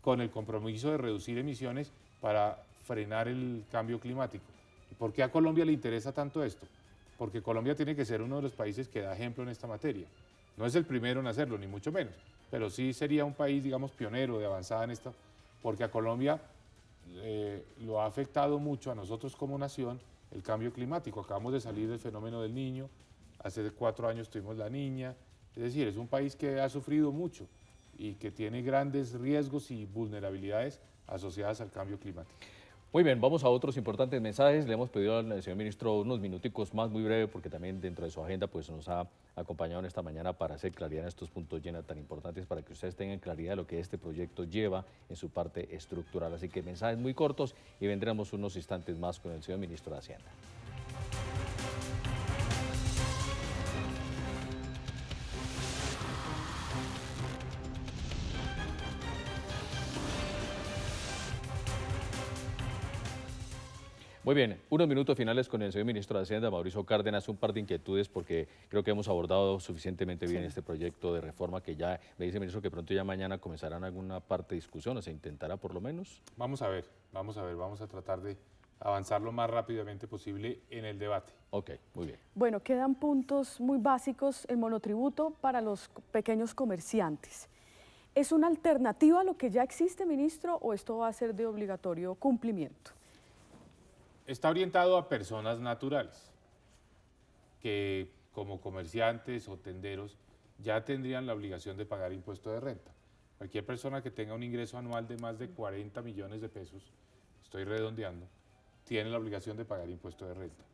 con el compromiso de reducir emisiones para frenar el cambio climático. ¿Y por qué a Colombia le interesa tanto esto? Porque Colombia tiene que ser uno de los países que da ejemplo en esta materia. No es el primero en hacerlo, ni mucho menos, pero sí sería un país, digamos, pionero de avanzada en esto, porque a Colombia lo ha afectado mucho a nosotros como nación el cambio climático. Acabamos de salir del fenómeno del niño, hace 4 años tuvimos la niña, es decir, es un país que ha sufrido mucho y que tiene grandes riesgos y vulnerabilidades asociadas al cambio climático. Muy bien, vamos a otros importantes mensajes. Le hemos pedido al señor ministro unos minuticos más, muy breve, porque también dentro de su agenda pues, nos ha acompañado en esta mañana para hacer claridad en estos puntos, Gina, tan importantes, para que ustedes tengan claridad de lo que este proyecto lleva en su parte estructural. Así que mensajes muy cortos y vendremos unos instantes más con el señor ministro de Hacienda. Muy bien, unos minutos finales con el señor ministro de Hacienda, Mauricio Cárdenas, un par de inquietudes porque creo que hemos abordado suficientemente bien este proyecto de reforma que ya, me dice el ministro que pronto ya mañana comenzarán alguna parte de discusión, o se intentará por lo menos. Vamos a ver, vamos a tratar de avanzar lo más rápidamente posible en el debate. Ok, muy bien. Bueno, quedan puntos muy básicos, el monotributo para los pequeños comerciantes. ¿Es una alternativa a lo que ya existe, ministro, o esto va a ser de obligatorio cumplimiento? Está orientado a personas naturales que como comerciantes o tenderos ya tendrían la obligación de pagar impuesto de renta. Cualquier persona que tenga un ingreso anual de más de 40 millones de pesos, estoy redondeando, tiene la obligación de pagar impuesto de renta.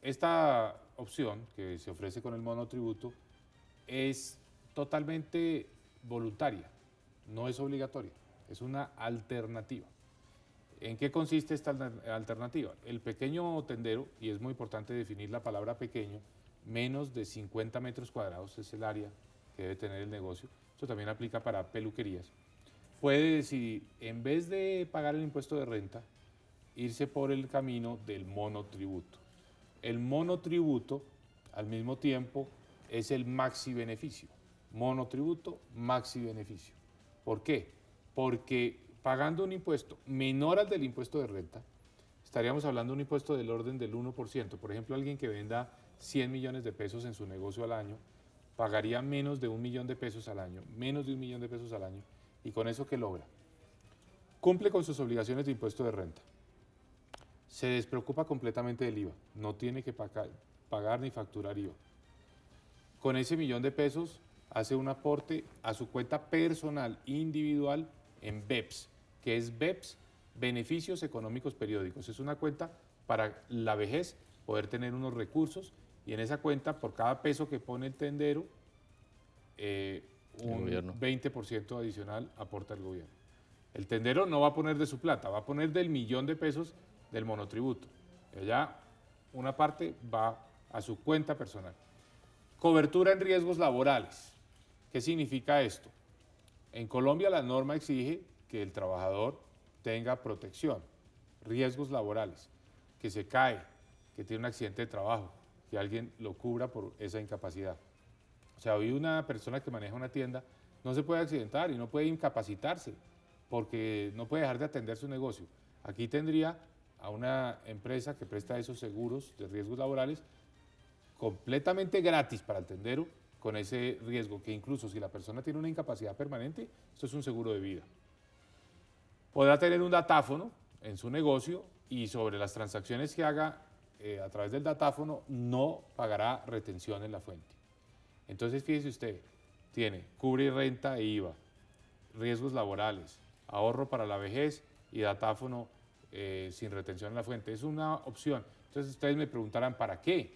Esta opción que se ofrece con el monotributo es totalmente voluntaria, no es obligatoria, es una alternativa. ¿En qué consiste esta alternativa? El pequeño tendero, y es muy importante definir la palabra pequeño, menos de 50 metros cuadrados es el área que debe tener el negocio, esto también aplica para peluquerías, puede decidir, en vez de pagar el impuesto de renta, irse por el camino del monotributo. El monotributo, al mismo tiempo, es el maxi beneficio. Monotributo, maxi beneficio. ¿Por qué? Porque pagando un impuesto menor al del impuesto de renta, estaríamos hablando de un impuesto del orden del 1%. Por ejemplo, alguien que venda 100 millones de pesos en su negocio al año, pagaría menos de $1.000.000 al año, y con eso, ¿qué logra? Cumple con sus obligaciones de impuesto de renta. Se despreocupa completamente del IVA, no tiene que pagar ni facturar IVA. Con ese $1.000.000 hace un aporte a su cuenta personal, individual, en BEPS, que es BEPS, Beneficios Económicos Periódicos. Es una cuenta para la vejez, poder tener unos recursos, y en esa cuenta, por cada peso que pone el tendero, un 20% adicional aporta el gobierno. El tendero no va a poner de su plata, va a poner del $1.000.000 del monotributo. Ya una parte va a su cuenta personal. Cobertura en riesgos laborales. ¿Qué significa esto? En Colombia la norma exige que el trabajador tenga protección, riesgos laborales, que se cae, que tiene un accidente de trabajo, que alguien lo cubra por esa incapacidad. O sea, hoy una persona que maneja una tienda no se puede accidentar y no puede incapacitarse porque no puede dejar de atender su negocio. Aquí tendría a una empresa que presta esos seguros de riesgos laborales completamente gratis para el tendero, con ese riesgo, que incluso si la persona tiene una incapacidad permanente, esto es un seguro de vida. Podrá tener un datáfono en su negocio y sobre las transacciones que haga a través del datáfono no pagará retención en la fuente. Entonces, fíjese usted, tiene cubre renta e IVA, riesgos laborales, ahorro para la vejez y datáfono sin retención en la fuente. Es una opción. Entonces, ustedes me preguntarán, ¿para qué?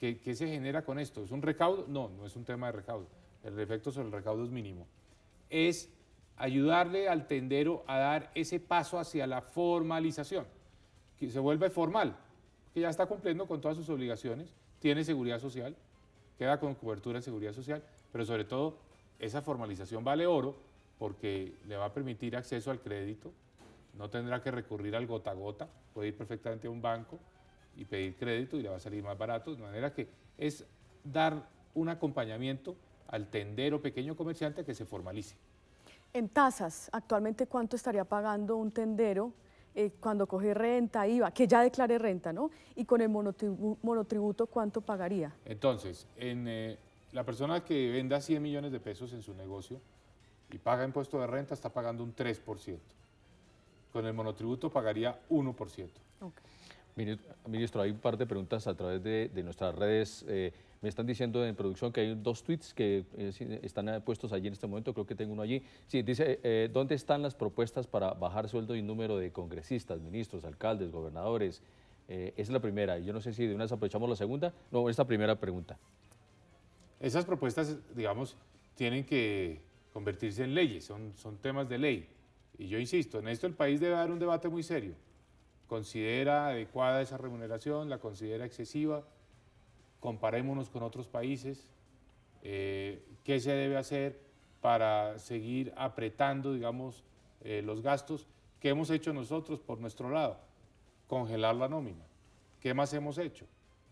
¿Qué se genera con esto? ¿Es un recaudo? No, no es un tema de recaudo. El efecto sobre el recaudo es mínimo. Es ayudarle al tendero a dar ese paso hacia la formalización, que se vuelve formal, que ya está cumpliendo con todas sus obligaciones, tiene seguridad social, queda con cobertura de seguridad social, pero sobre todo esa formalización vale oro porque le va a permitir acceso al crédito, no tendrá que recurrir al gota a gota, puede ir perfectamente a un banco y pedir crédito y le va a salir más barato, de manera que es dar un acompañamiento al tendero pequeño comerciante que se formalice. En tasas, actualmente, ¿cuánto estaría pagando un tendero cuando coge renta, IVA, que ya declare renta, ¿no? Y con el monotributo, ¿cuánto pagaría? Entonces, la persona que venda 100 millones de pesos en su negocio y paga impuesto de renta está pagando un 3%. Con el monotributo pagaría 1%. Okay. Ministro, hay un par de preguntas a través de nuestras redes. Me están diciendo en producción que hay dos tweets que están puestos allí en este momento, creo que tengo uno allí. Sí, dice, ¿dónde están las propuestas para bajar sueldo y número de congresistas, ministros, alcaldes, gobernadores? Esa es la primera. Yo no sé si de una vez aprovechamos la segunda. No, esta primera pregunta. Esas propuestas, digamos, tienen que convertirse en leyes, son temas de ley. Y yo insisto, en esto el país debe dar un debate muy serio. ¿Considera adecuada esa remuneración? ¿La considera excesiva? Comparémonos con otros países. ¿Qué se debe hacer para seguir apretando, digamos, los gastos? ¿Qué hemos hecho nosotros por nuestro lado? Congelar la nómina. ¿Qué más hemos hecho?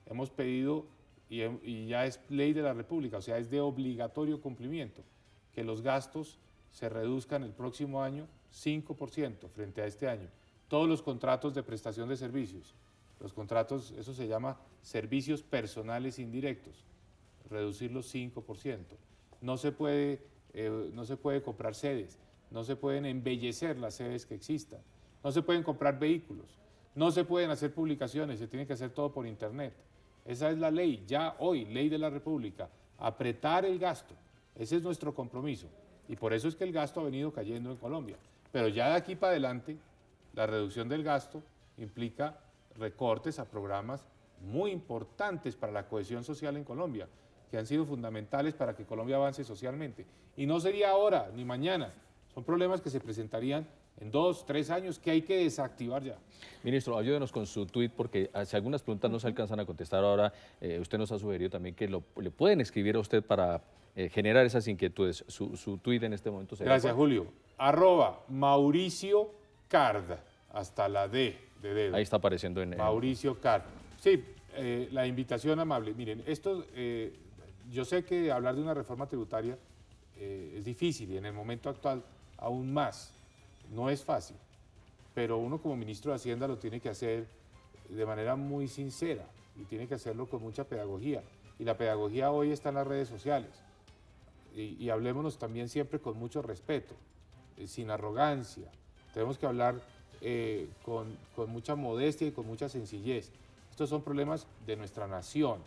Hemos pedido, y ya es ley de la República, o sea, es de obligatorio cumplimiento, que los gastos se reduzcan el próximo año 5% frente a este año. Todos los contratos de prestación de servicios, los contratos, eso se llama servicios personales indirectos, reducirlos 5%. No se puede comprar sedes, no se pueden embellecer las sedes que existan, no se pueden comprar vehículos, no se pueden hacer publicaciones, se tiene que hacer todo por internet. Esa es la ley, ya hoy, ley de la República, apretar el gasto, ese es nuestro compromiso. Y por eso es que el gasto ha venido cayendo en Colombia. Pero ya de aquí para adelante, la reducción del gasto implica recortes a programas muy importantes para la cohesión social en Colombia, que han sido fundamentales para que Colombia avance socialmente. Y no sería ahora ni mañana, son problemas que se presentarían en 2, 3 años que hay que desactivar ya. Ministro, ayúdenos con su tuit porque si algunas preguntas no se alcanzan a contestar ahora, usted nos ha sugerido también que le pueden escribir a usted para generar esas inquietudes. Su tuit en este momento será... Gracias, Julio. @ Mauricio Cárdenas, hasta la D de dedo. Ahí está apareciendo en... Mauricio Cárdenas. Sí, la invitación amable. Miren, esto, yo sé que hablar de una reforma tributaria es difícil y en el momento actual aún más. No es fácil, pero uno como ministro de Hacienda lo tiene que hacer de manera muy sincera y tiene que hacerlo con mucha pedagogía. Y la pedagogía hoy está en las redes sociales. Y hablémonos también siempre con mucho respeto, sin arrogancia. Tenemos que hablar con mucha modestia y con mucha sencillez. Estos son problemas de nuestra nación,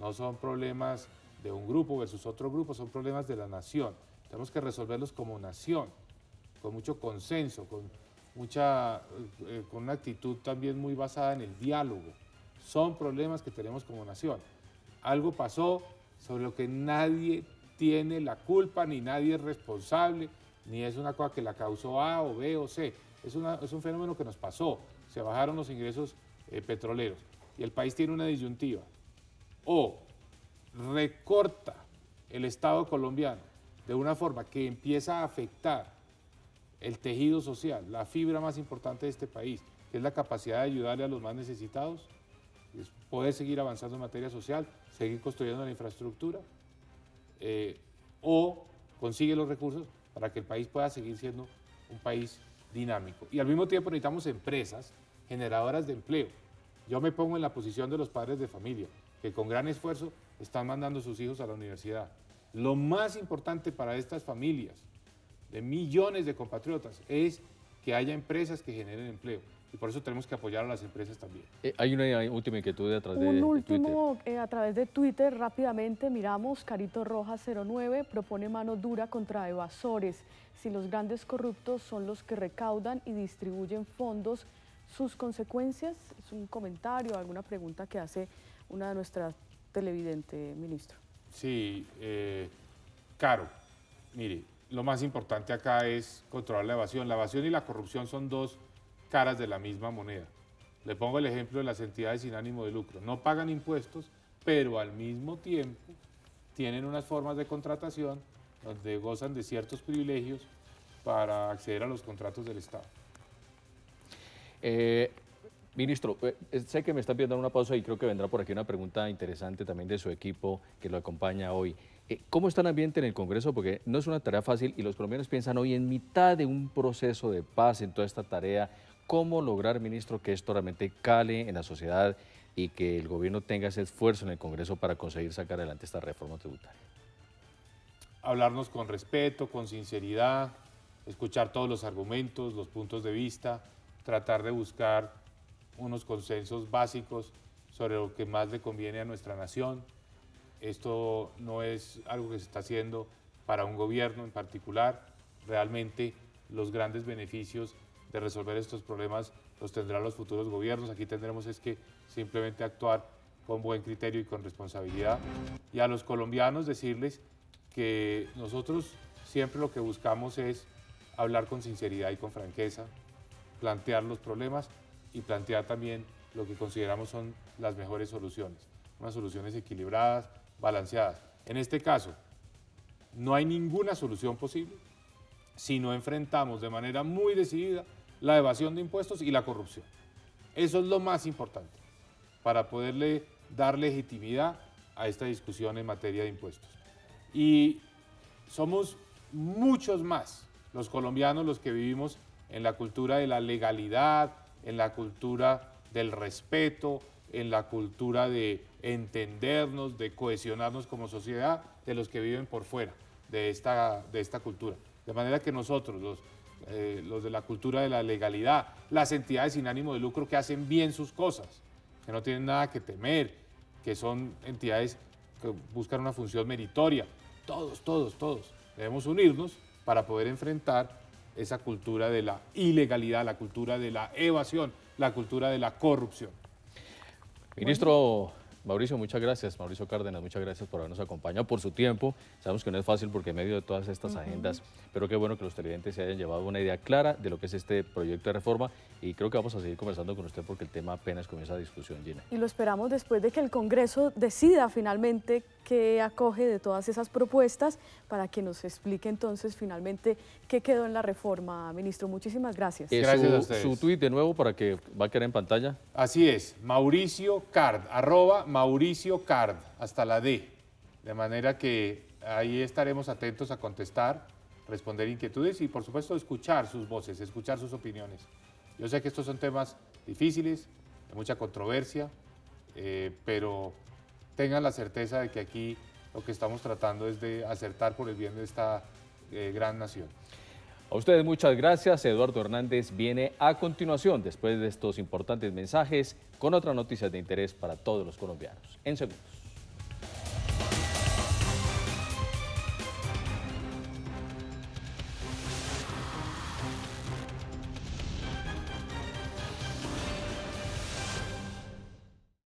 no son problemas de un grupo versus otro grupo, son problemas de la nación. Tenemos que resolverlos como nación, con mucho consenso, con una actitud también muy basada en el diálogo. Son problemas que tenemos como nación. Algo pasó sobre lo que nadie tiene la culpa, ni nadie es responsable, ni es una cosa que la causó A o B o C. Es un fenómeno que nos pasó. Se bajaron los ingresos petroleros y el país tiene una disyuntiva. O recorta el Estado colombiano de una forma que empieza a afectar el tejido social, la fibra más importante de este país, que es la capacidad de ayudarle a los más necesitados, es poder seguir avanzando en materia social, seguir construyendo la infraestructura, o consigue los recursos para que el país pueda seguir siendo un país dinámico. Y al mismo tiempo necesitamos empresas generadoras de empleo. Yo me pongo en la posición de los padres de familia, que con gran esfuerzo están mandando a sus hijos a la universidad. Lo más importante para estas familias, de millones de compatriotas, es que haya empresas que generen empleo. Y por eso tenemos que apoyar a las empresas también. Hay una última inquietud a través de Twitter. A través de Twitter, rápidamente miramos, Carito Roja09 propone mano dura contra evasores. Si los grandes corruptos son los que recaudan y distribuyen fondos, sus consecuencias. Es un comentario, alguna pregunta que hace una de nuestras televidentes, ministro. Sí, Caro, mire, lo más importante acá es controlar la evasión. La evasión y la corrupción son dos caras de la misma moneda. Le pongo el ejemplo de las entidades sin ánimo de lucro. No pagan impuestos, pero al mismo tiempo tienen unas formas de contratación donde gozan de ciertos privilegios para acceder a los contratos del Estado. Ministro, sé que me está pidiendo una pausa y creo que vendrá por aquí una pregunta interesante también de su equipo que lo acompaña hoy. ¿Cómo está el ambiente en el Congreso? Porque no es una tarea fácil y los colombianos piensan hoy en mitad de un proceso de paz en toda esta tarea. ¿Cómo lograr, ministro, que esto realmente cale en la sociedad y que el gobierno tenga ese esfuerzo en el Congreso para conseguir sacar adelante esta reforma tributaria? Hablarnos con respeto, con sinceridad, escuchar todos los argumentos, los puntos de vista, tratar de buscar unos consensos básicos sobre lo que más le conviene a nuestra nación. Esto no es algo que se está haciendo para un gobierno en particular. Realmente los grandes beneficios de resolver estos problemas los tendrán los futuros gobiernos. Aquí tendremos es que simplemente actuar con buen criterio y con responsabilidad. Y a los colombianos decirles que nosotros siempre lo que buscamos es hablar con sinceridad y con franqueza, plantear los problemas y plantear también lo que consideramos son las mejores soluciones, unas soluciones equilibradas, balanceadas. En este caso, no hay ninguna solución posible si no enfrentamos de manera muy decidida la evasión de impuestos y la corrupción. Eso es lo más importante para poderle dar legitimidad a esta discusión en materia de impuestos. Y somos muchos más los colombianos los que vivimos en la cultura de la legalidad, en la cultura del respeto, en la cultura de entendernos, de cohesionarnos como sociedad, de los que viven por fuera de esta cultura. De manera que nosotros, los de la cultura de la legalidad, las entidades sin ánimo de lucro que hacen bien sus cosas, que no tienen nada que temer, que son entidades que buscan una función meritoria, todos, debemos unirnos para poder enfrentar esa cultura de la ilegalidad, la cultura de la evasión, la cultura de la corrupción. Ministro Mauricio, muchas gracias. Mauricio Cárdenas, muchas gracias por habernos acompañado, por su tiempo. Sabemos que no es fácil porque en medio de todas estas agendas, pero qué bueno que los televidentes se hayan llevado una idea clara de lo que es este proyecto de reforma y creo que vamos a seguir conversando con usted porque el tema apenas comienza la discusión, Gina. Y lo esperamos después de que el Congreso decida finalmente qué acoge de todas esas propuestas para que nos explique entonces finalmente qué quedó en la reforma, ministro. Muchísimas gracias. Gracias a ustedes. Su tuit de nuevo para que va a quedar en pantalla. Así es, Mauricio Card, arroba Mauricio Card, hasta la D. De manera que ahí estaremos atentos a contestar, responder inquietudes y por supuesto escuchar sus voces, escuchar sus opiniones. Yo sé que estos son temas difíciles, de mucha controversia, pero tengan la certeza de que aquí lo que estamos tratando es de acertar por el bien de esta gran nación. A ustedes muchas gracias. Eduardo Hernández viene a continuación, después de estos importantes mensajes, con otras noticias de interés para todos los colombianos. En segundos.